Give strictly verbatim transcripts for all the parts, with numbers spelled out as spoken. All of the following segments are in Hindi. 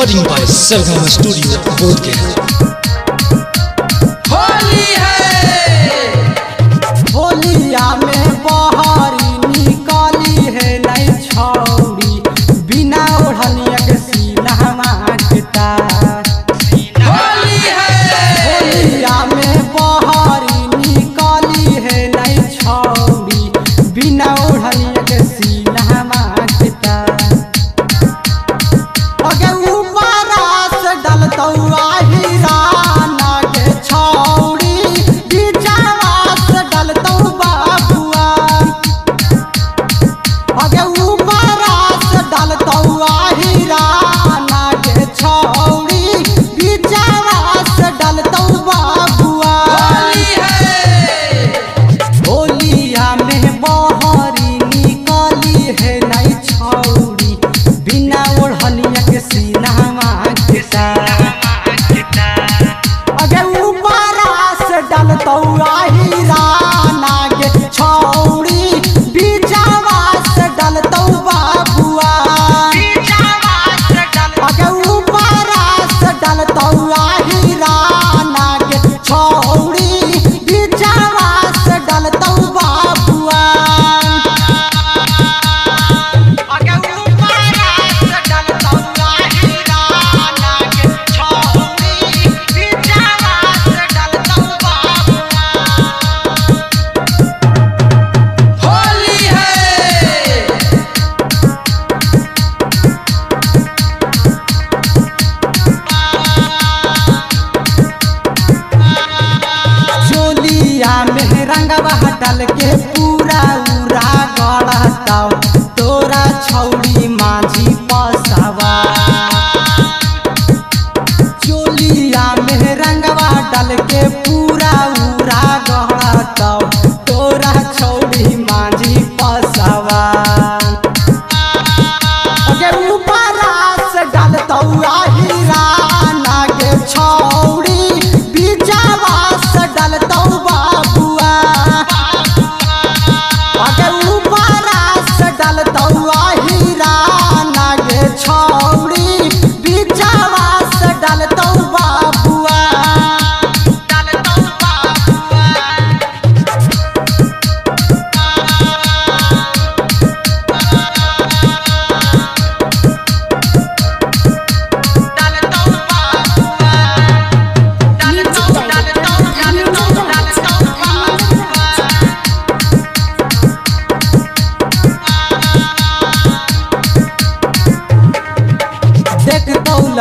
रिकॉर्डिंग बाय सरगम स्टूडियो बोलके।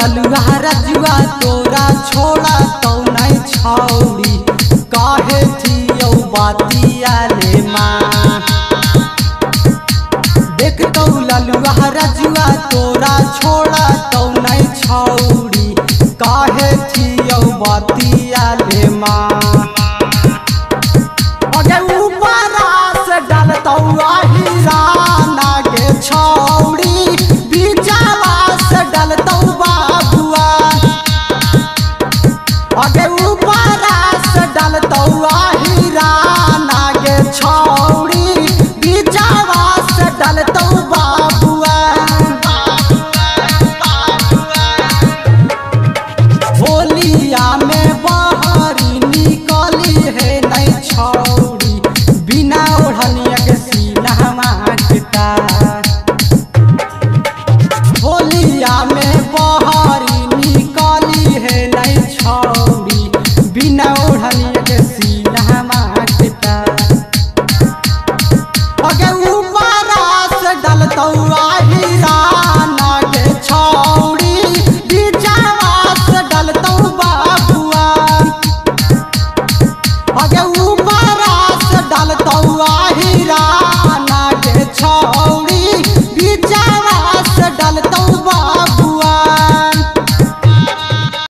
ललुआ तोरा छोड़ा तो नहीं छौड़ी काहे थी ओ बातिया ले माँ देख तो ललुआ रजुआ तोरा छोड़ा।